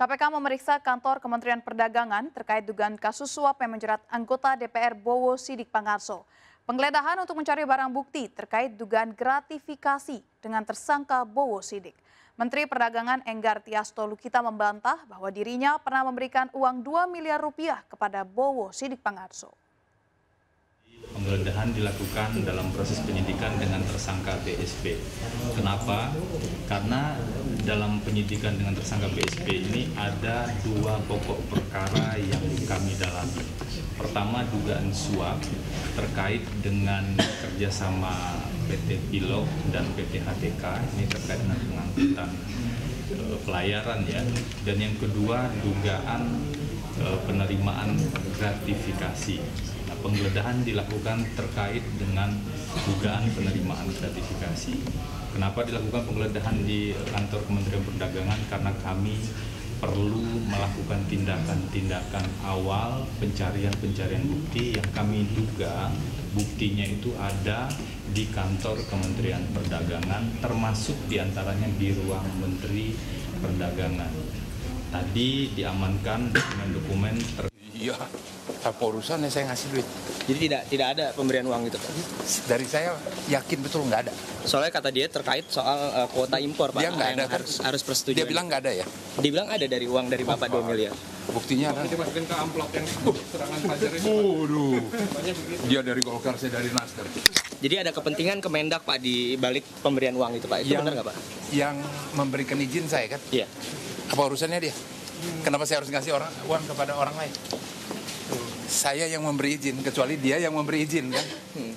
KPK memeriksa kantor Kementerian Perdagangan terkait dugaan kasus suap yang menjerat anggota DPR Bowo Sidik Pangarso. Penggeledahan untuk mencari barang bukti terkait dugaan gratifikasi dengan tersangka Bowo Sidik. Menteri Perdagangan Enggartiasto Lukita membantah bahwa dirinya pernah memberikan uang Rp2 miliar kepada Bowo Sidik Pangarso. Penggeledahan dilakukan dalam proses penyidikan dengan tersangka BSP. Kenapa? Karena dalam penyidikan dengan tersangka BSP ini ada dua pokok perkara yang kami dalami. Pertama, dugaan suap terkait dengan kerjasama PT Pilok dan PT HTK, ini terkait dengan pengangkutan pelayaran ya. Dan yang kedua, dugaan penerimaan gratifikasi. Penggeledahan dilakukan terkait dengan dugaan penerimaan gratifikasi. Kenapa dilakukan penggeledahan di kantor Kementerian Perdagangan? Karena kami perlu melakukan tindakan-tindakan awal pencarian-pencarian bukti yang kami duga buktinya itu ada di kantor Kementerian Perdagangan, termasuk diantaranya di ruang Menteri Perdagangan. Tadi diamankan dokumen-dokumen Iya, apa urusannya saya ngasih duit? Jadi tidak ada pemberian uang gitu, Pak? Dari saya yakin betul nggak ada. Soalnya kata dia terkait soal kuota impor, Pak. Dia nggak ada, harus persetujuan. Dia bilang nggak ada ya? Dia bilang ada dari uang dari Bapak 2 miliar. Buktinya ada. Kita masukin ke amplop yang serangan pajar ini. Waduh, dia dari Golkar, saya dari NasDem. Jadi ada kepentingan Kemendak, Pak, di balik pemberian uang itu, Pak? Itu yang, benar nggak, Pak? Yang memberikan izin saya, kan? Iya. Apa urusannya dia? Kenapa saya harus ngasih uang kepada orang lain? Saya yang memberi izin, kecuali dia yang memberi izin, kan?